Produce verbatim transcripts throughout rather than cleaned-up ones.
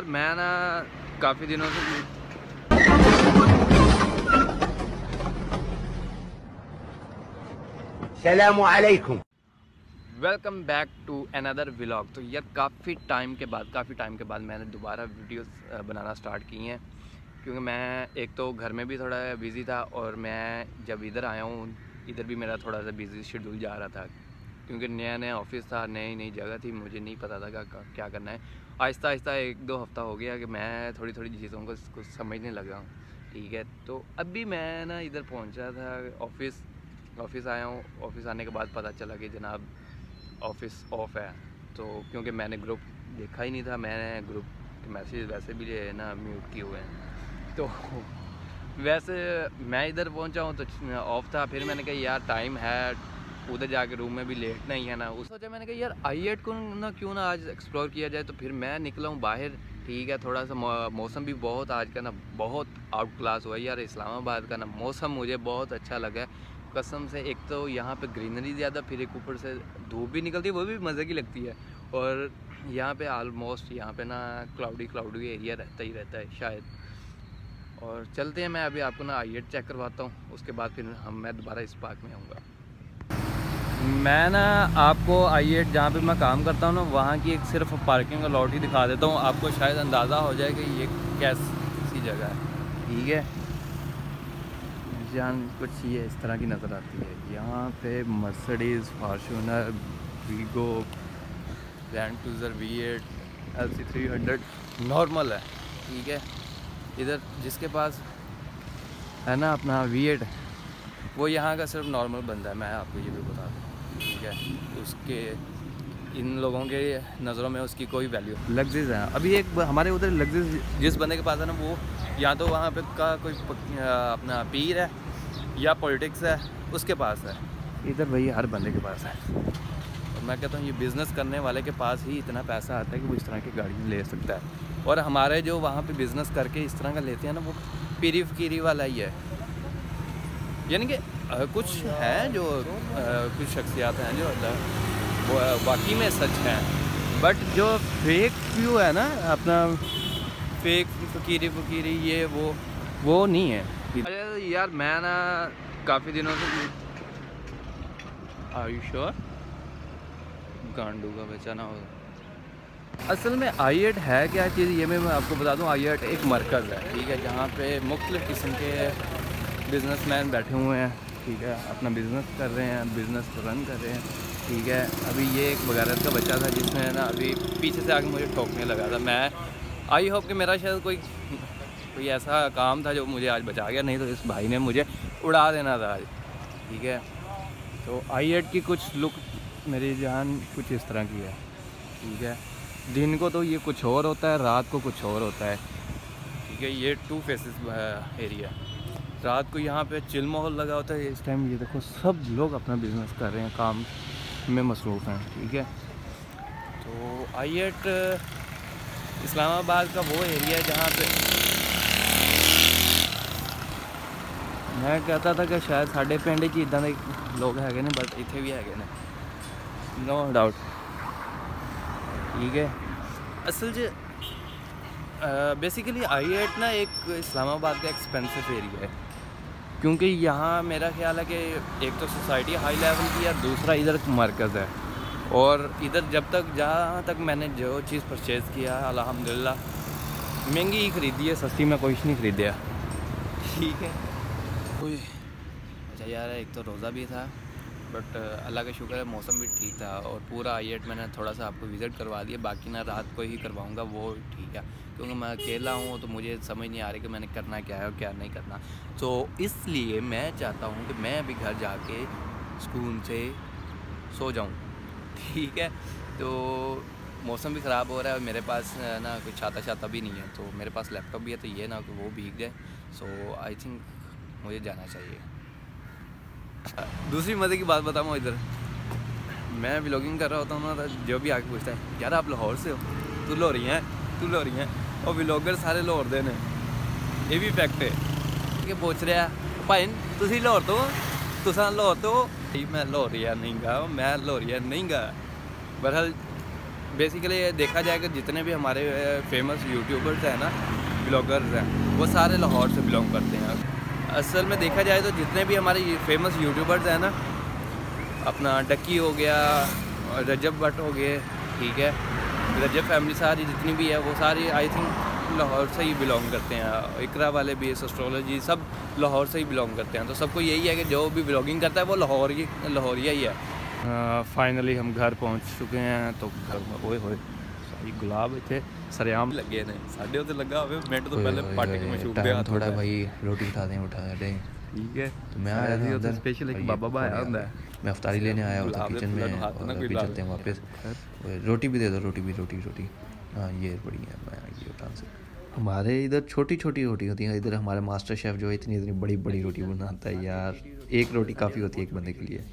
यार मैं ना काफ़ी दिनों से सलाम अलैकुम, welcome back to another vlog. तो यार काफ़ी टाइम के बाद काफ़ी टाइम के बाद मैंने दोबारा वीडियोस बनाना स्टार्ट की हैं, क्योंकि मैं एक तो घर में भी थोड़ा बिज़ी था और मैं जब इधर आया हूँ इधर भी मेरा थोड़ा सा बिज़ी शेड्यूल जा रहा था, क्योंकि नया नया ऑफिस था, नई नई जगह थी, मुझे नहीं पता था क्या करना है। आहिस्ता आहिस्ता एक दो हफ़्ता हो गया कि मैं थोड़ी थोड़ी चीज़ों को समझने लगा हूँ, ठीक है। तो अभी मैं ना इधर पहुँचा था, ऑफिस ऑफ़िस आया हूँ। ऑफ़िस आने के बाद पता चला कि जनाब ऑफ़िस ऑफ है, तो क्योंकि मैंने ग्रुप देखा ही नहीं था, मैंने ग्रुप के मैसेज वैसे भी है ना म्यूट किए हुए हैं। तो वैसे मैं इधर पहुंचा हूँ तो ऑफ़ था, फिर मैंने कहा यार टाइम है, उधर जाके रूम में भी लेटना ही है ना। उस सोचा मैंने कहा यार आईएट को ना क्यों ना आज एक्सप्लोर किया जाए। तो फिर मैं निकला हूँ बाहर, ठीक है। थोड़ा सा मौसम भी बहुत आज का ना बहुत आउट क्लास हुआ यार। इस्लामाबाद का ना मौसम मुझे बहुत अच्छा लगा है कसम से। एक तो यहाँ पे ग्रीनरी ज़्यादा, फिर एक ऊपर से धूप भी निकलती है, वो भी मज़े की लगती है। और यहाँ पे आलमोस्ट यहाँ पे ना क्लाउडी क्लाउडी एरिया रहता ही रहता है शायद। और चलते हैं, मैं अभी आपको ना आईएट चेक करवाता हूँ, उसके बाद फिर हम मैं दोबारा इस पार्क में आऊँगा। मैं ना आपको आईएट जहाँ पे मैं काम करता हूँ ना वहाँ की एक सिर्फ पार्किंग अलॉट ही दिखा देता हूँ, आपको शायद अंदाज़ा हो जाए कि ये कैसी जगह है, ठीक है। जान कुछ ये इस तरह की नज़र आती है। यहाँ पे Mercedes, Fortuner, Vigo, Land Cruiser V eight, L C three hundred normal है, ठीक है। इधर जिसके पास है ना अपना वी एट वो यहाँ का सिर्फ नॉर्मल बंदा है, मैं आपको ये भी बता दूँ, ठीक है। उसके इन लोगों के नज़रों में उसकी कोई वैल्यू। लग्जेस है अभी एक हमारे उधर लग्जेस जिस बंदे के पास है ना वो या तो वहाँ पे का कोई अपना पीर है या पॉलिटिक्स है उसके पास है, इधर भाई हर बंदे के पास है। तो मैं कहता हूँ ये बिज़नेस करने वाले के पास ही इतना पैसा आता है कि वो इस तरह की गाड़ी ले सकता है। और हमारे जो वहाँ पे बिज़नेस करके इस तरह का लेते हैं ना वो पीरी फकीरी वाला ही है, यानी कि कुछ हैं जो आ, कुछ शख्सियात हैं जो वो वाकई में सच हैं, बट जो फेक व्यू है ना अपना फेक फकीरी फकीरी ये वो वो नहीं है। अरे यार मैं ना काफ़ी दिनों से आयुष्योर गांडू का बचा ना हो। असल में आईएट है क्या चीज़ ये मैं आपको बता दूं। आईएट एक मरकज़ है, ठीक है, जहाँ पे मुख्तलिफ़ किस्म के बिजनेसमैन बैठे हुए हैं, ठीक है, अपना बिजनेस कर रहे हैं, बिजनेस रन कर रहे हैं, ठीक है। अभी ये एक बगैरत का बच्चा था जिसने ना अभी पीछे से आके मुझे ठोकने लगा था। मैं आई होप कि मेरा शायद कोई कोई ऐसा काम था जो मुझे आज बचा गया, नहीं तो इस भाई ने मुझे उड़ा देना था आज, ठीक है। तो आईएट की कुछ लुक मेरी जान कुछ इस तरह की है, ठीक है। दिन को तो ये कुछ और होता है, रात को कुछ और होता है, ठीक है। ये टू फेसेस एरिया। रात को यहाँ पे चिल माहौल लगा होता है, इस टाइम ये देखो सब लोग अपना बिजनेस कर रहे हैं, काम में मसरूफ़ हैं, ठीक है। तो आईएट इस्लामाबाद का वो एरिया है जहाँ पे मैं कहता था कि शायद साढ़े पिंड च इदा के लोग है ने, बट इतने भी है ने, नो डाउट, ठीक है। असल ज बेसिकली आईएट ना एक इस्लामाबाद का एक्सपेंसिव एरिया है, क्योंकि यहाँ मेरा ख्याल है कि एक तो सोसाइटी हाई लेवल की है, दूसरा इधर मरकज़ है। और इधर जब तक जहाँ तक मैंने जो चीज़ परचेज़ किया अल्हम्दुलिल्लाह महंगी ही ख़रीदी है, सस्ती में कुछ नहीं ख़रीदा, ठीक है। कोई अच्छा यार एक तो रोज़ा भी था, बट अल्लाह का शुक्र है मौसम भी ठीक था। और पूरा आईएट मैंने थोड़ा सा आपको विज़िट करवा दिया, बाकी ना रात को ही करवाऊँगा वो, ठीक है, क्योंकि मैं अकेला हूँ तो मुझे समझ नहीं आ रही कि मैंने करना क्या है और क्या नहीं करना। तो इसलिए मैं चाहता हूँ कि मैं अभी घर जाके सुकून से सो जाऊँ, ठीक है। तो मौसम भी ख़राब हो रहा है और मेरे पास ना कोई छाता छाता भी नहीं है, तो मेरे पास लैपटॉप भी है, तो ये ना कि वो भीग जाए। सो आई थिंक मुझे जाना चाहिए। दूसरी मज़े की बात बताऊँ, इधर मैं व्लॉगिंग कर रहा होता हूँ ना तो जो भी आके पूछता है यार आप लाहौर से हो, तू लोरी हैं तू लोरी हैं और व्लॉगर सारे लाहौर दे ने, ये भी फैक्ट है कि पूछ रहा भाई तुसी लाहौर तो तुसा लाहौर तो मैं लाहौरिया नहीं गा, मैं लाहौरिया नहीं गा। बहरहाल बेसिकली देखा जाएगा जितने भी हमारे फेमस यूट्यूबर्स हैं ना, ब्लॉगर्स हैं, वो सारे लाहौर से बिलोंग करते हैं। असल में देखा जाए तो जितने भी हमारे फेमस यूट्यूबर्स हैं ना, अपना डक्की हो गया, रजब भट्ट हो गए, ठीक है, रजब फैमिली सारी जितनी भी है वो सारी आई थिंक लाहौर से ही बिलोंग करते हैं। इकरा वाले भी, सिस्टरोलॉजी, सब लाहौर से ही बिलोंग करते हैं। तो सबको यही है कि जो भी ब्लॉगिंग करता है वो लाहौर ही लाहौरिया ही है। फाइनली हम घर पहुंच चुके हैं। तो घर में ओए होए सारी गुलाब इतने सरेआम लगे ने, साढ़े उधर लगा हुआ मिनट तो पहले पार्टी में शूट दिया थोड़ा। भाई रोटी खा दें उठा दे, ठीक है। तो मैं आया था उधर स्पेशल, एक बाबा बाबा आया होता है, मैं अफ्तारी लेने आया होता किचन में। अभी चलते हैं वापस। रोटी भी दे दो, रोटी भी, रोटी रोटी हाँ ये बड़ी है। मैं ये उठा से हमारे इधर छोटी छोटी रोटी होती है। इधर हमारे मास्टर शेफ़ जो है इतनी इतनी बड़ी बड़ी रोटी बनाता है यार, एक रोटी काफ़ी होती है एक बंदे के लिए।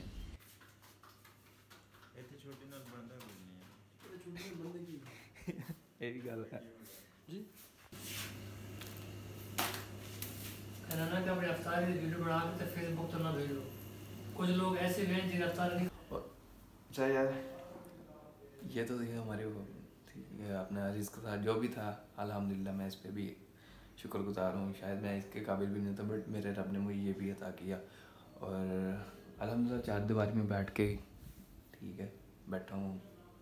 कुछ लोग ऐसे हैं रफ्तार नहीं। अच्छा यार ये तो देखिए हमारे वो अपना रिस्क था जो भी था, अल्हम्दुलिल्लाह मैं इस पर भी शुक्रगुजार हूँ। शायद मैं इसके काबिल भी नहीं था, बट मेरे रब ने मुझे ये भी अता किया। और अल्हम्दुलिल्लाह चार दीवार में बैठ के, ठीक है, बैठा हूँ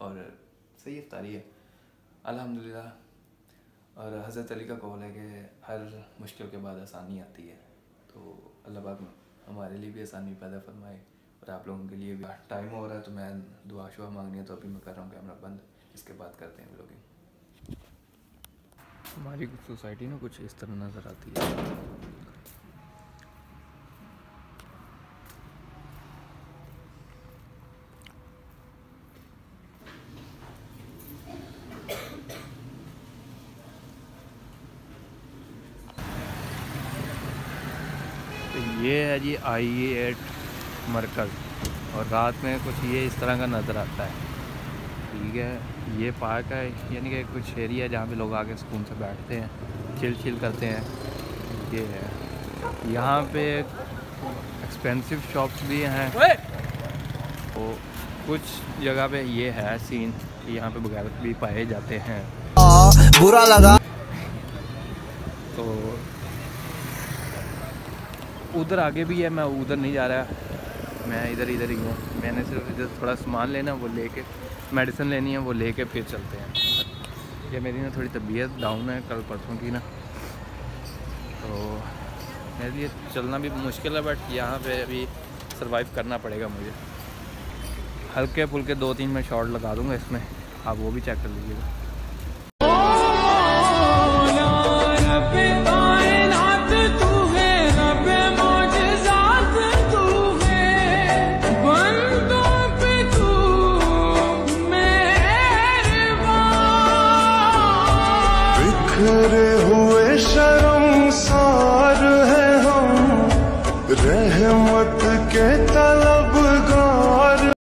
और सही अफ्तारी है अल्हम्दुलिल्लाह। और हज़रत अली का कौल है कि हर मुश्किल के बाद आसानी आती है। तो अल्लाह पाक हमारे लिए भी आसानी पैदा फरमाए और आप लोगों के लिए भी। टाइम हो रहा है तो मैं दुआ शुआ मांगनी है, तो अभी मैं कर रहा हूँ कैमरा बंद, इसके बाद करते हैं ब्लॉगिंग। हमारी सोसाइटी ना कुछ इस तरह नज़र आती है। ये है जी आई एट मरकज़, और रात में कुछ ये इस तरह का नज़र आता है, ठीक है। ये पार्क है, यानी कि कुछ एरिया है जहाँ पे लोग आके सुकून से बैठते हैं, चिल चिल करते हैं। ये है, यहाँ पे एक्सपेंसिव शॉप्स भी हैं। तो कुछ जगह पे ये है सीन, यहाँ पे बगैरत भी पाए जाते हैं। बुरा लगा तो उधर आगे भी है, मैं उधर नहीं जा रहा, मैं इधर इधर ही हूँ। मैंने सिर्फ इधर थोड़ा सामान लेना है, वो लेके मेडिसिन लेनी है, वो लेके फिर चलते हैं। ये मेरी ना थोड़ी तबीयत डाउन है कल परसों की ना, तो मेरे लिए चलना भी मुश्किल है, बट यहाँ पे अभी सरवाइव करना पड़ेगा मुझे। हल्के फुल्के दो तीन मैं शॉट लगा दूँगा इसमें, आप वो भी चेक कर लीजिएगा। बिखरे हुए शर्मसार हैं हम रहमत के तला।